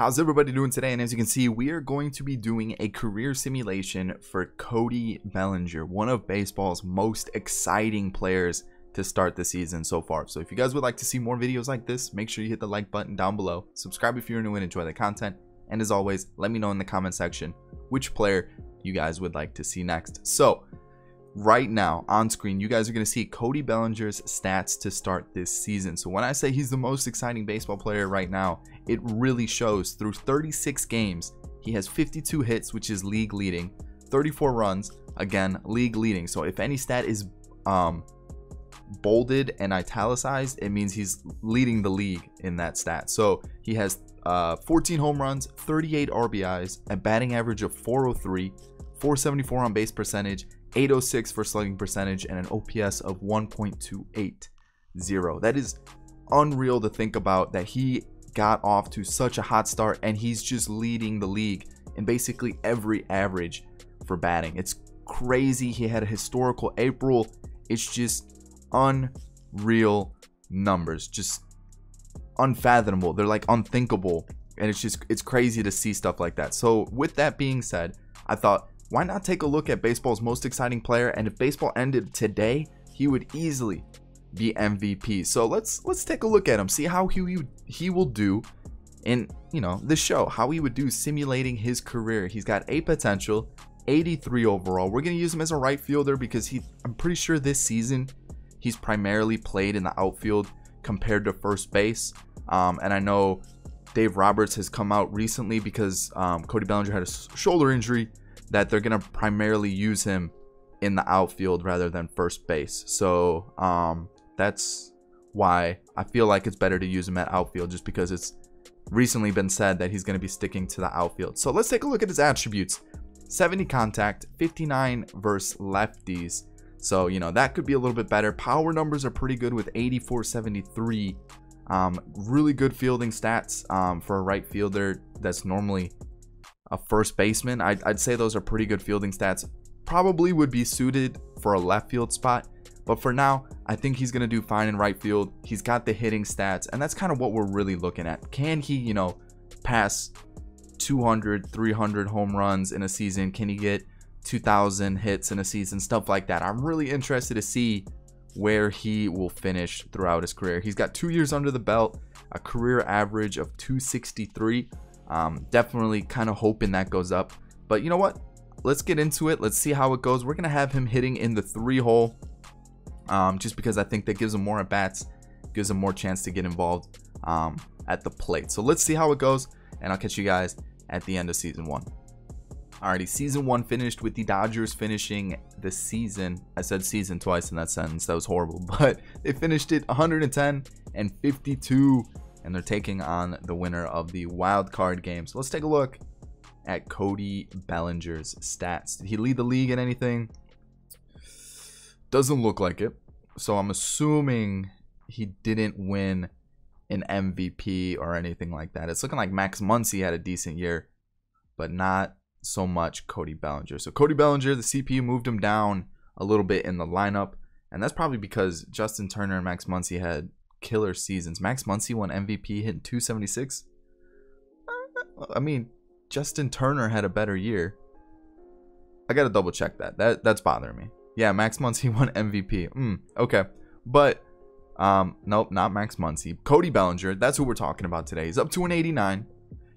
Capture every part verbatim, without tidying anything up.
How's everybody doing today? And as you can see, we are going to be doing a career simulation for Cody Bellinger, one of baseball's most exciting players to start the season so far. So if you guys would like to see more videos like this, make sure you hit the like button down below, subscribe if you're new and enjoy the content, and as always, let me know in the comment section which player you guys would like to see next. So right now on screen, you guys are going to see Cody Bellinger's stats to start this season. So when I say he's the most exciting baseball player right now, it really shows. Through thirty-six games, he has fifty-two hits, which is league leading, thirty-four runs, again league leading. So if any stat is um bolded and italicized, it means he's leading the league in that stat. So he has uh fourteen home runs, thirty-eight R B Is, a batting average of four oh three, four seventy-four on base percentage, eight oh six for slugging percentage, and an O P S of one point two eight zero. That is unreal to think about, that he got off to such a hot start and he's just leading the league in basically every average for batting. It's crazy. He had a historical April. It's just unreal numbers, just unfathomable. They're like unthinkable, and it's just, it's crazy to see stuff like that. So with that being said, I thought, why not take a look at baseball's most exciting player? And if baseball ended today, he would easily be M V P. So let's let's take a look at him, see how he he will do in, you know, this show, how he would do simulating his career. He's got a potential, eighty-three overall. We're gonna use him as a right fielder because he, I'm pretty sure this season he's primarily played in the outfield compared to first base. Um, and I know Dave Roberts has come out recently because um, Cody Bellinger had a shoulder injury, that they're going to primarily use him in the outfield rather than first base. So um, that's why I feel like it's better to use him at outfield, just because it's recently been said that he's going to be sticking to the outfield. So let's take a look at his attributes. seventy contact, fifty-nine versus lefties. So, you know, that could be a little bit better. Power numbers are pretty good with eighty-four seventy-three. Um, really good fielding stats um, for a right fielder that's normally a first baseman. I'd, I'd say those are pretty good fielding stats. Probably would be suited for a left field spot, but for now I think he's gonna do fine in right field. He's got the hitting stats, and that's kind of what we're really looking at. Can he, you know, pass two hundred, three hundred home runs in a season? Can he get two thousand hits in a season? Stuff like that. I'm really interested to see where he will finish throughout his career. He's got two years under the belt, a career average of two sixty-three. Um, definitely kind of hoping that goes up, but you know what, let's get into it. Let's see how it goes. We're gonna have him hitting in the three hole, um, just because I think that gives him more at bats, gives him more chance to get involved um, at the plate. So let's see how it goes, and I'll catch you guys at the end of season one. Alrighty, season one finished with the Dodgers finishing the season. I said season twice in that sentence. That was horrible, but they finished it one hundred ten and fifty-two. And they're taking on the winner of the wild card game. So let's take a look at Cody Bellinger's stats. Did he lead the league in anything? Doesn't look like it. So I'm assuming he didn't win an M V P or anything like that. It's looking like Max Muncy had a decent year, but not so much Cody Bellinger. So Cody Bellinger, the C P U moved him down a little bit in the lineup. And that's probably because Justin Turner and Max Muncy had killer seasons. Max Muncy won M V P, hitting two seventy-six. I mean, Justin Turner had a better year. I gotta double check that. That that's bothering me. Yeah, Max Muncy won M V P. Mm, okay, but um, nope, not Max Muncy. Cody Bellinger. That's who we're talking about today. He's up to an eighty-nine.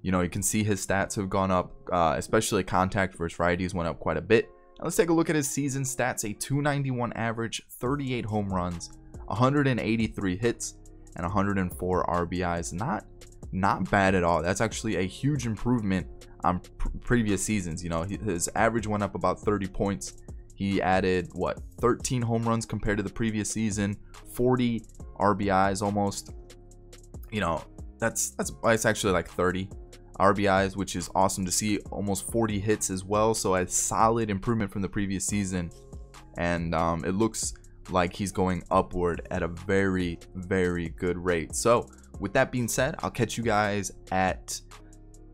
You know, you can see his stats have gone up, uh, especially contact versus righties went up quite a bit. Now let's take a look at his season stats: a two ninety-one average, thirty-eight home runs, one hundred eighty-three hits, and one hundred four R B Is. Not not bad at all. That's actually a huge improvement on pr previous seasons. You know, his average went up about thirty points. He added, what, thirteen home runs compared to the previous season, forty R B Is almost. You know, that's that's it's actually like thirty R B Is, which is awesome to see. Almost forty hits as well, so a solid improvement from the previous season. And um, it looks like he's going upward at a very, very good rate. So with that being said, I'll catch you guys at,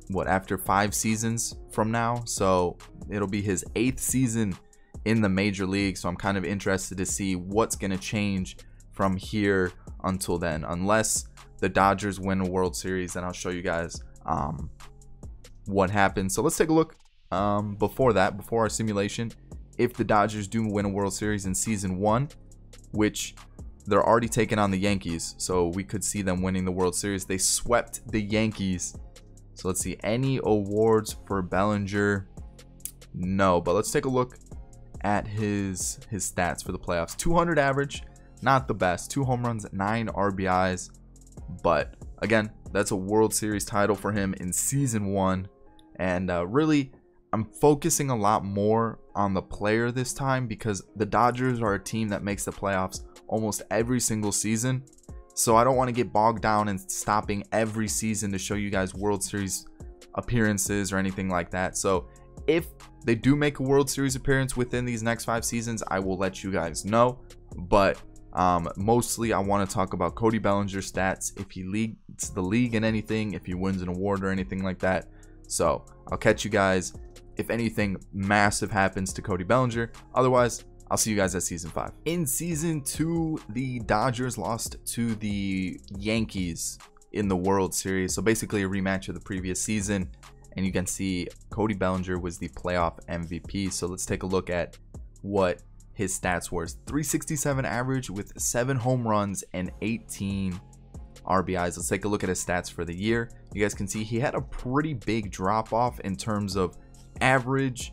what, after five seasons from now. So it'll be his eighth season in the major league. So I'm kind of interested to see what's going to change from here until then, unless the Dodgers win a World Series, and I'll show you guys um, what happened. So let's take a look um, before that, before our simulation, if the Dodgers do win a World Series in season one, which they're already taking on the Yankees, so we could see them winning the World Series. They swept the Yankees. So let's see, any awards for Bellinger? No, but let's take a look at his his stats for the playoffs. two hundred average, not the best. Two home runs, nine R B Is, but again, that's a World Series title for him in season one. And uh, really, I'm focusing a lot more on the player this time because the Dodgers are a team that makes the playoffs almost every single season. So I don't want to get bogged down in stopping every season to show you guys World Series appearances or anything like that. So if they do make a World Series appearance within these next five seasons, I will let you guys know. But um, mostly I want to talk about Cody Bellinger's stats, if he leads the league in anything, if he wins an award or anything like that. So I'll catch you guys if anything massive happens to Cody Bellinger. Otherwise, I'll see you guys at season five. In season two, the Dodgers lost to the Yankees in the World Series. So basically a rematch of the previous season. And you can see Cody Bellinger was the playoff M V P. So let's take a look at what his stats were. three sixty-seven average with seven home runs and eighteen R B Is. Let's take a look at his stats for the year. You guys can see he had a pretty big drop off in terms of average,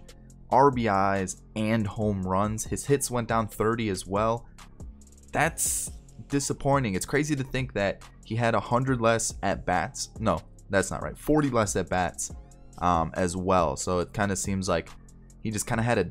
R B Is, and home runs. His hits went down thirty as well. That's disappointing. It's crazy to think that he had one hundred less at bats. No, that's not right. forty less at bats um, as well. So it kind of seems like he just kind of had a,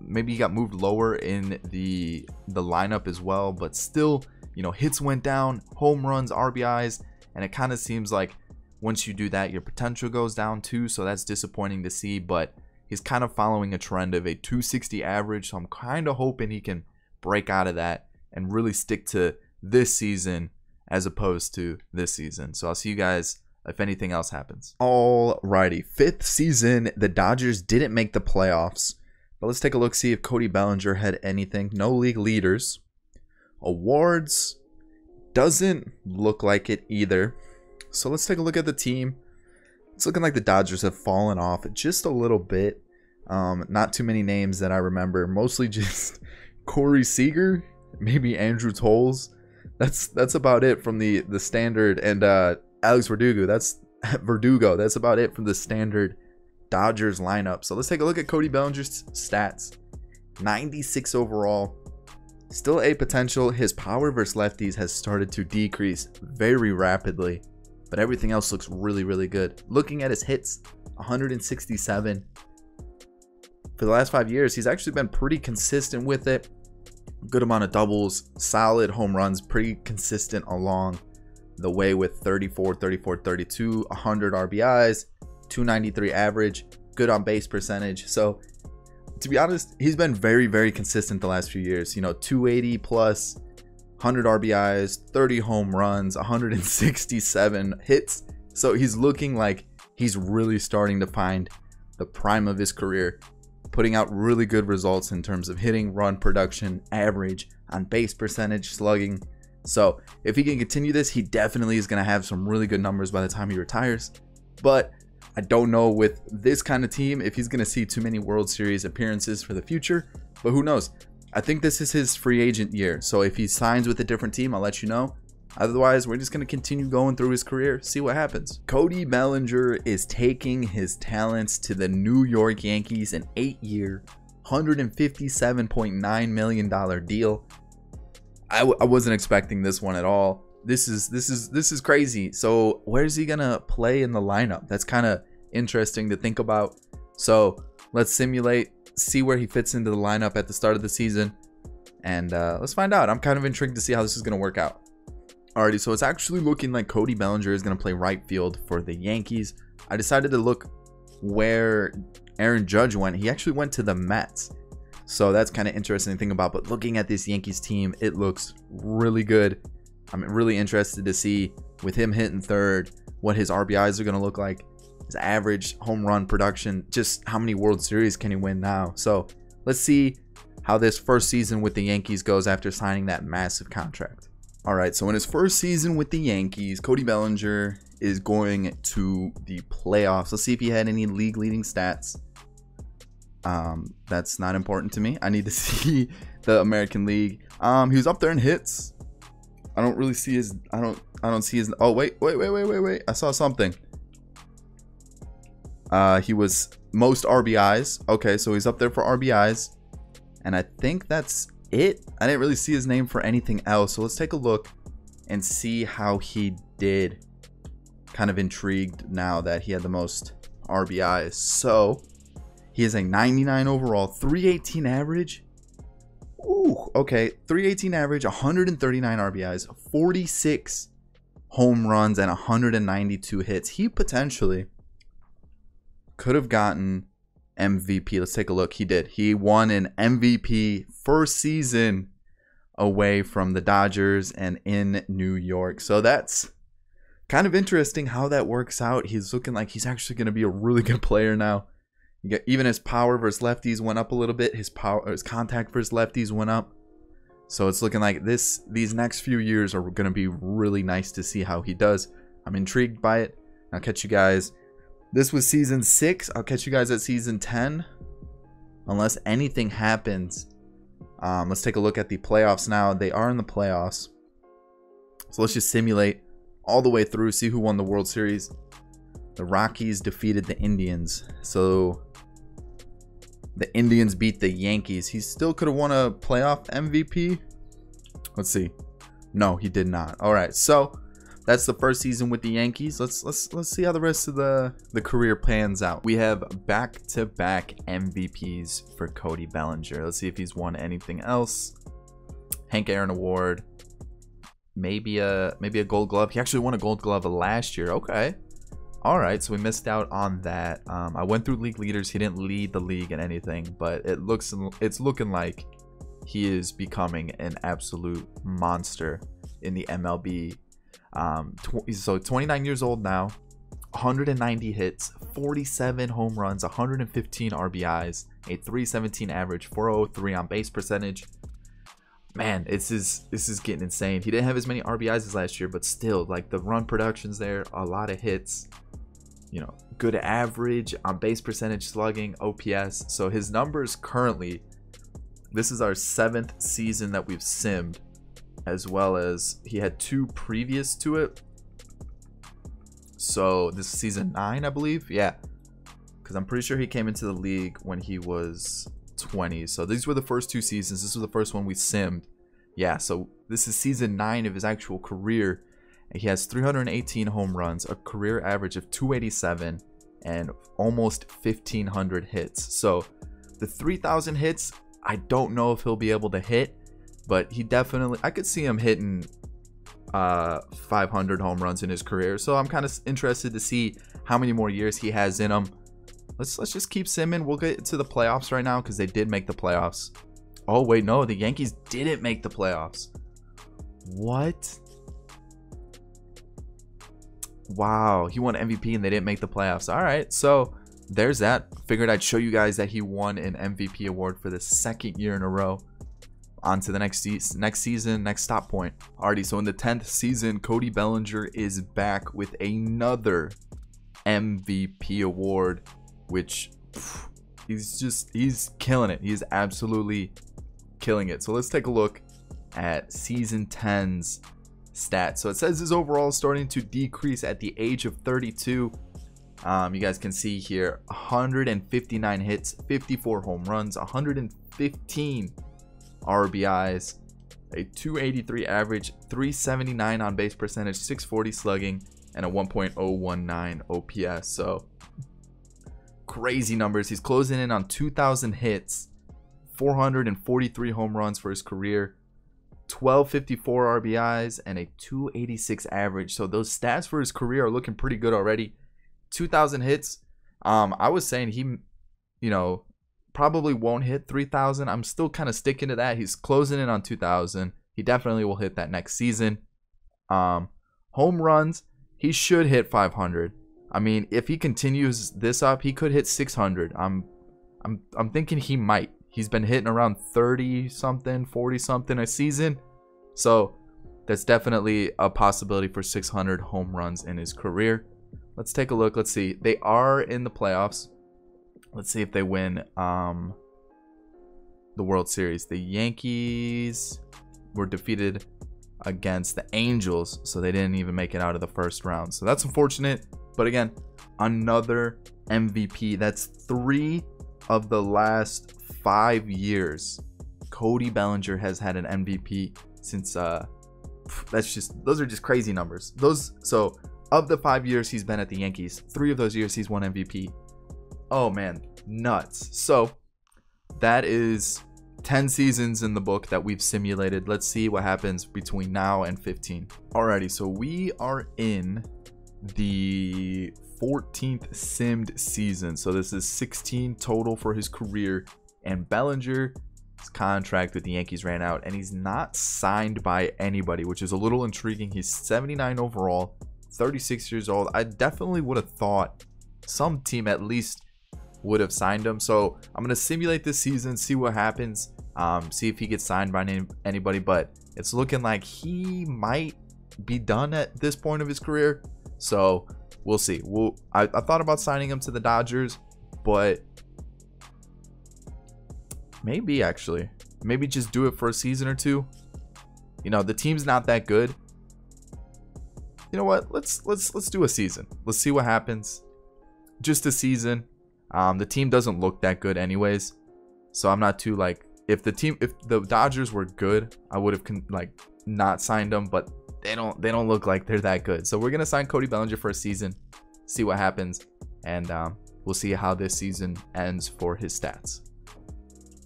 maybe he got moved lower in the the lineup as well, but still, you know, hits went down, home runs, R B Is, and it kind of seems like once you do that, your potential goes down too. So that's disappointing to see, but he's kind of following a trend of a two sixty average. So I'm kind of hoping he can break out of that and really stick to this season as opposed to this season. So I'll see you guys if anything else happens. Alrighty, fifth season, the Dodgers didn't make the playoffs. But let's take a look, see if Cody Bellinger had anything. No league leaders. Awards, doesn't look like it either. So let's take a look at the team. It's looking like the Dodgers have fallen off just a little bit. Um, not too many names that I remember. Mostly just Corey Seager, maybe Andrew Toles. That's that's about it from the the standard, and uh, Alex Verdugo. That's Verdugo. That's about it from the standard Dodgers lineup. So let's take a look at Cody Bellinger's stats. ninety-six overall, still a potential. His power versus lefties has started to decrease very rapidly, but everything else looks really, really good. Looking at his hits, one hundred sixty-seven. For the last five years, he's actually been pretty consistent with it. Good amount of doubles, solid home runs, pretty consistent along the way with thirty-four, thirty-four, thirty-two, one hundred R B Is, two ninety-three average, good on base percentage. So to be honest, he's been very, very consistent the last few years. You know, two eighty plus, one hundred R B Is, thirty home runs, one hundred sixty-seven hits. So he's looking like he's really starting to find the prime of his career, putting out really good results in terms of hitting, run production, average, on base percentage, slugging. So if he can continue this, he definitely is going to have some really good numbers by the time he retires. But I don't know with this kind of team if he's going to see too many World Series appearances for the future, but who knows? I think this is his free agent year. So if he signs with a different team, I'll let you know. Otherwise, we're just going to continue going through his career, see what happens. Cody Bellinger is taking his talents to the New York Yankees, an eight-year, one hundred fifty-seven point nine million dollar deal. I, w I wasn't expecting this one at all. This is this is this is crazy. So where is he going to play in the lineup? That's kind of interesting to think about. So let's simulate, see where he fits into the lineup at the start of the season, and uh, let's find out. I'm kind of intrigued to see how this is going to work out. Alrighty, so it's actually looking like Cody Bellinger is going to play right field for the Yankees. I decided to look where Aaron Judge went. He actually went to the Mets, so that's kind of interesting to think about. But looking at this Yankees team, it looks really good. I'm really interested to see with him hitting third what his R B Is are going to look like. His average, home run production, just how many World Series can he win now? So let's see how this first season with the Yankees goes after signing that massive contract. All right, so in his first season with the Yankees, Cody Bellinger is going to the playoffs. Let's see if he had any league-leading stats. Um, that's not important to me. I need to see the American League. Um, he was up there in hits. I don't really see his. I don't. I don't see his. Oh wait, wait, wait, wait, wait, wait. I saw something. Uh, he was most R B Is. Okay, so he's up there for R B Is, and I think that's it. I didn't really see his name for anything else. So let's take a look and see how he did. Kind of intrigued now that he had the most R B Is. So he is a ninety-nine overall, three eighteen average. Ooh, okay, three eighteen average, one hundred thirty-nine R B Is, forty-six home runs, and one hundred ninety-two hits. He potentially could have gotten M V P. Let's take a look. He did. He won an M V P first season away from the Dodgers and in New York. So that's kind of interesting how that works out. He's looking like he's actually going to be a really good player now. Even his power versus lefties went up a little bit. His power, his contact versus lefties went up. So it's looking like this. These next few years are going to be really nice to see how he does. I'm intrigued by it. I'll catch you guys. This was season six. I'll catch you guys at season ten, unless anything happens. Um, let's take a look at the playoffs now. They are in the playoffs. So let's just simulate all the way through. See who won the World Series. The Rockies defeated the Indians. So the Indians beat the Yankees. He still could have won a playoff M V P. Let's see. No, he did not. All right. So that's the first season with the Yankees. Let's let's let's see how the rest of the the career pans out. We have back-to-back M V Ps for Cody Bellinger. Let's see if he's won anything else. Hank Aaron Award. Maybe a maybe a Gold Glove. He actually won a Gold Glove last year. Okay. All right, so we missed out on that. Um, I went through league leaders. He didn't lead the league in anything, but it looks it's looking like he is becoming an absolute monster in the M L B. Um, tw so twenty-nine years old now, one hundred ninety hits, forty-seven home runs, one hundred fifteen R B Is, a three seventeen average, four oh three on base percentage. Man, it's is this is getting insane. He didn't have as many R B Is as last year, but still, like the run production's there, a lot of hits. You know, good average on base percentage, slugging, O P S. So his numbers currently, this is our seventh season that we've simmed, as well as he had two previous to it. So this is season nine, I believe. Yeah, because I'm pretty sure he came into the league when he was twenty. So these were the first two seasons. This was the first one we simmed. Yeah, so this is season nine of his actual career. He has three hundred eighteen home runs, a career average of two eighty-seven, and almost fifteen hundred hits. So the three thousand hits, I don't know if he'll be able to hit, but he definitely, I could see him hitting uh, five hundred home runs in his career. So I'm kind of interested to see how many more years he has in him. Let's let's just keep simming. We'll get to the playoffs right now because they did make the playoffs. Oh, wait, no, the Yankees didn't make the playoffs. What? Wow, he won M V P and they didn't make the playoffs. All right, so there's that. Figured I'd show you guys that he won an M V P award for the second year in a row. On to the next, se next season, next stop point. Alrighty, so in the tenth season, Cody Bellinger is back with another M V P award, which pff, he's just, he's killing it. He's absolutely killing it. So let's take a look at season ten's stats. So it says his overall is starting to decrease at the age of thirty-two. Um, you guys can see here, one hundred fifty-nine hits, fifty-four home runs, one hundred fifteen R B Is, a two eighty-three average, three seventy-nine on base percentage, six forty slugging, and a one point oh one nine O P S. So crazy numbers. He's closing in on two thousand hits, four hundred forty-three home runs for his career, twelve fifty-four R B Is, and a two eighty-six average. So those stats for his career are looking pretty good already. two thousand hits. Um, I was saying he, you know, probably won't hit three thousand. I'm still kind of sticking to that. He's closing in on two thousand. He definitely will hit that next season. Um, home runs, he should hit five hundred. I mean, if he continues this up, he could hit six hundred. I'm, I'm, I'm thinking he might. He's been hitting around thirty something, forty something a season. So that's definitely a possibility for six hundred home runs in his career. Let's take a look. Let's see. They are in the playoffs. Let's see if they win um, the World Series. The Yankees were defeated against the Angels, so they didn't even make it out of the first round. So that's unfortunate. But again, another M V P. That's three of the last five years. Cody Bellinger has had an M V P since, uh, that's just, those are just crazy numbers. Those, so of the five years he's been at the Yankees, three of those years he's won M V P. Oh man, nuts. So that is ten seasons in the book that we've simulated. Let's see what happens between now and fifteen. Alrighty, so we are in the fourteenth simmed season. So this is sixteen total for his career, and Bellinger, his contract with the Yankees ran out and he's not signed by anybody, which is a little intriguing. He's seventy-nine overall, thirty-six years old. I definitely would have thought some team at least would have signed him. So I'm going to simulate this season, see what happens, um, see if he gets signed by any, anybody, but it's looking like he might be done at this point of his career. So we'll see. We'll, I, I thought about signing him to the Dodgers, but maybe actually, maybe just do it for a season or two. You know, the team's not that good. You know what? Let's let's let's do a season. Let's see what happens. Just a season. Um, the team doesn't look that good anyways, so I'm not too like. If the team, if the Dodgers were good, I would have like not signed them. But they don't. They don't look like they're that good. So we're gonna sign Cody Bellinger for a season. See what happens, and um, we'll see how this season ends for his stats.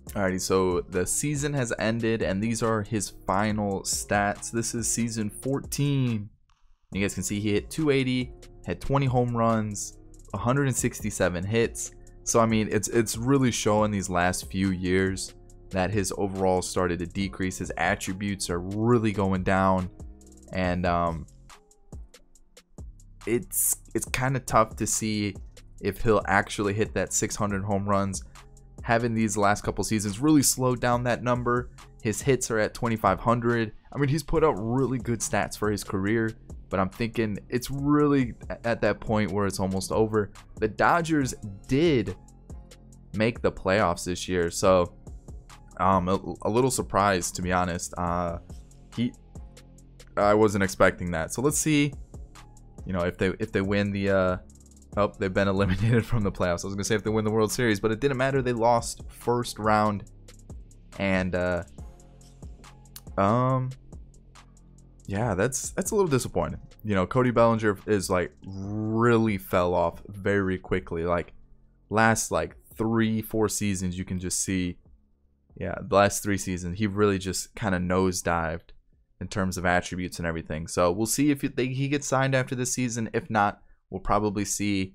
Alrighty, so the season has ended and these are his final stats. This is season fourteen. You guys can see he hit two eighty, had twenty home runs, one hundred sixty-seven hits. So I mean, it's it's really showing these last few years that his overall started to decrease. His attributes are really going down, and um, it's it's kind of tough to see if he'll actually hit that six hundred home runs. Having these last couple seasons really slowed down that number. His hits are at twenty-five hundred. I mean, he's put up really good stats for his career, but I'm thinking it's really at that point where it's almost over. The Dodgers did make the playoffs this year, so um, a, a little surprised, to be honest. Uh, he, I wasn't expecting that. So let's see, you know, if they if they win the. Uh, Oh, they've been eliminated from the playoffs. I was gonna say if they win the World Series, but it didn't matter. They lost first round, and uh, um, yeah, that's that's a little disappointing. You know, Cody Bellinger is like really fell off very quickly. Like last like three, four seasons, you can just see, yeah, the last three seasons, he really just kind of nosedived in terms of attributes and everything. So we'll see if they, he gets signed after this season. If not, we'll probably see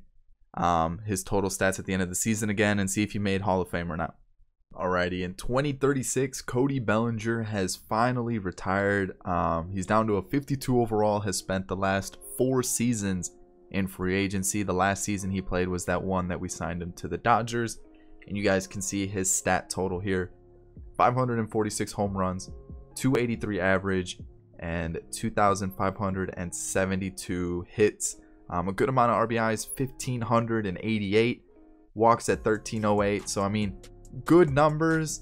um, his total stats at the end of the season again and see if he made Hall of Fame or not. Alrighty, in twenty thirty-six, Cody Bellinger has finally retired. Um, he's down to a fifty-two overall, has spent the last four seasons in free agency. The last season he played was that one that we signed him to the Dodgers. And you guys can see his stat total here. five hundred forty-six home runs, two eighty-three average, and two thousand five hundred seventy-two hits. Um, a good amount of R B Is, one thousand five hundred eighty-eight, walks at one thousand three hundred eight. So, I mean, good numbers.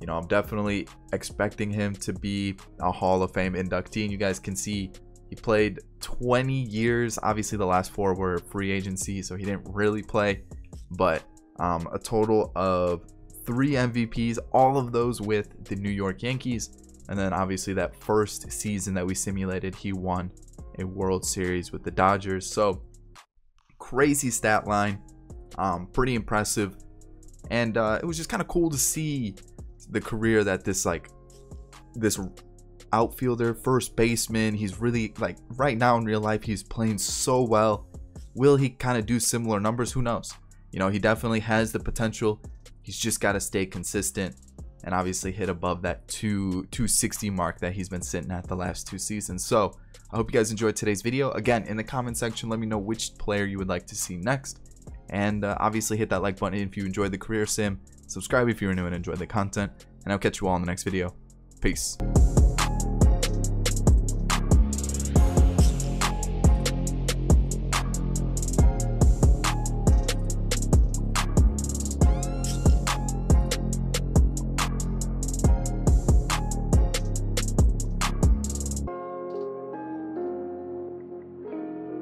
You know, I'm definitely expecting him to be a Hall of Fame inductee. And you guys can see he played twenty years. Obviously, the last four were free agency, so he didn't really play. But um, a total of three M V Ps, all of those with the New York Yankees. And then, obviously, that first season that we simulated, he won a World Series with the Dodgers. So crazy stat line, um, pretty impressive, and uh, it was just kind of cool to see the career that this like this outfielder, first baseman, he's really like right now in real life he's playing so well. Will he kind of do similar numbers? Who knows? You know, he definitely has the potential. He's just got to stay consistent and obviously hit above that two sixty mark that he's been sitting at the last two seasons. So I hope you guys enjoyed today's video. Again, in the comment section, let me know which player you would like to see next. And uh, obviously hit that like button if you enjoyed the career sim. Subscribe if you're new and enjoyed the content. And I'll catch you all in the next video. Peace.